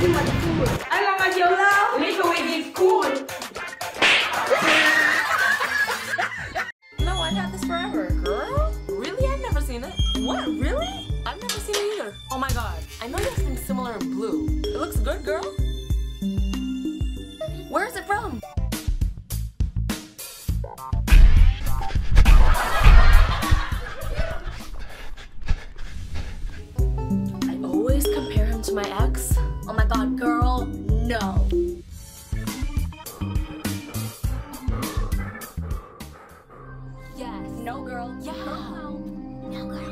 do my cool. I love my YOLO. Likkle Wizzies cool. No, I've had this forever. Girl? Really? I've never seen it. What? Really? I've never seen it either. Oh my god. I know you have something similar in blue. It looks good, girl. Where is it from? My ex? Oh my god, girl, no. Yes. No, girl. Yeah. No. No, girl.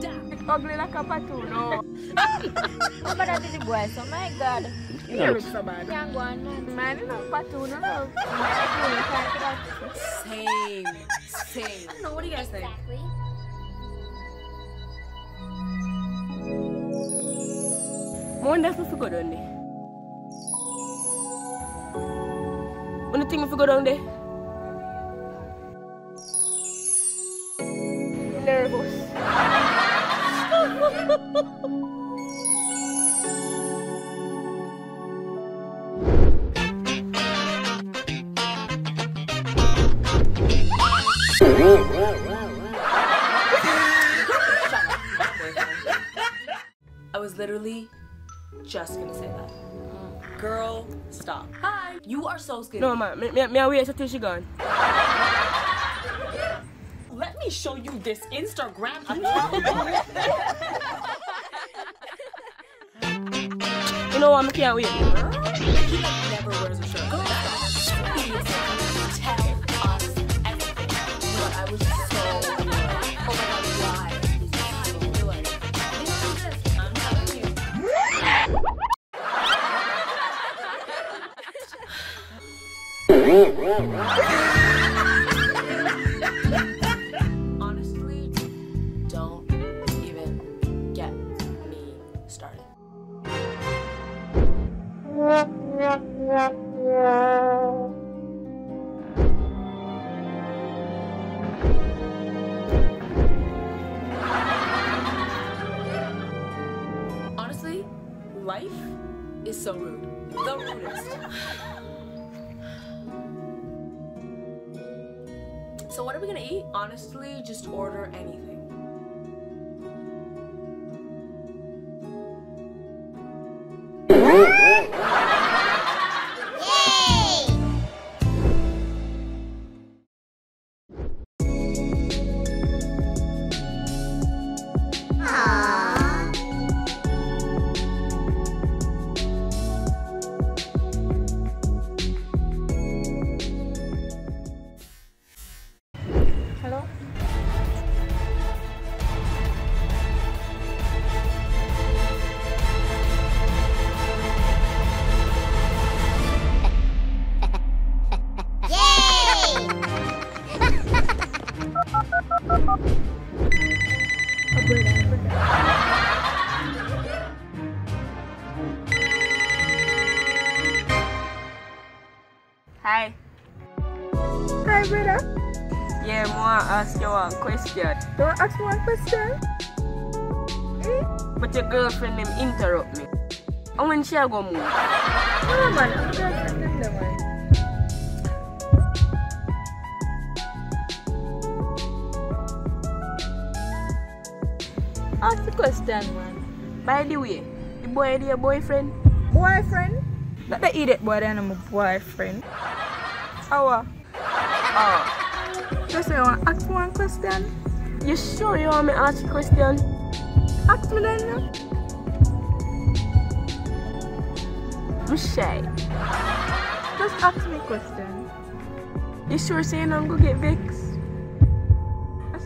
Stop. Ugly like a patuno. Oh, but I did it worse. Oh my god. You're rich for bad. Young one. Man, you know, patuno. Same. Same. I don't know. What do you guys think? Exactly. Wonderful for good only. One thing for good only. Nervous. I was literally just gonna say that. Girl, stop. Hi. You are so skinny. No, man. Me wait until she gone. Let me show you this Instagram account. You know what? I can't wait. He like never wears a shirt. Girl, please tell us everything. But I was so annoyed. Oh my god, why? Honestly, don't even get me started. Honestly, life is so rude. The rudest. So what are we gonna eat? Honestly, just order anything. Hi. Hi, brother. Yeah, I want to ask you one question. Don't ask me one question. But your girlfriend name interrupt me. And when she go move? No, man, I'm girlfriend name the man. Ask the question, man. By the way, the boy is your boyfriend? Boyfriend? Not the idiot boy, then I'm a boyfriend. Oh. Oh. Just so you want to ask me one question? You sure you want me to ask a question? Ask me then. I'm shy. Just ask me a question. You sure saying I'm going to get vexed?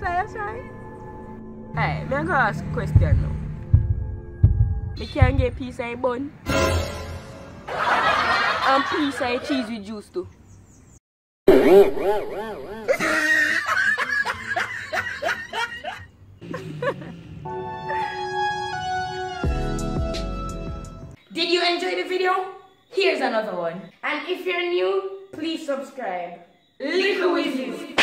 I'm shy. Hey, I'm going to ask a question now. I can't get peace and bun. And peace and cheese with juice too. Did you enjoy the video? Here's another one. And if you're new, please subscribe. Likkle Wizzies.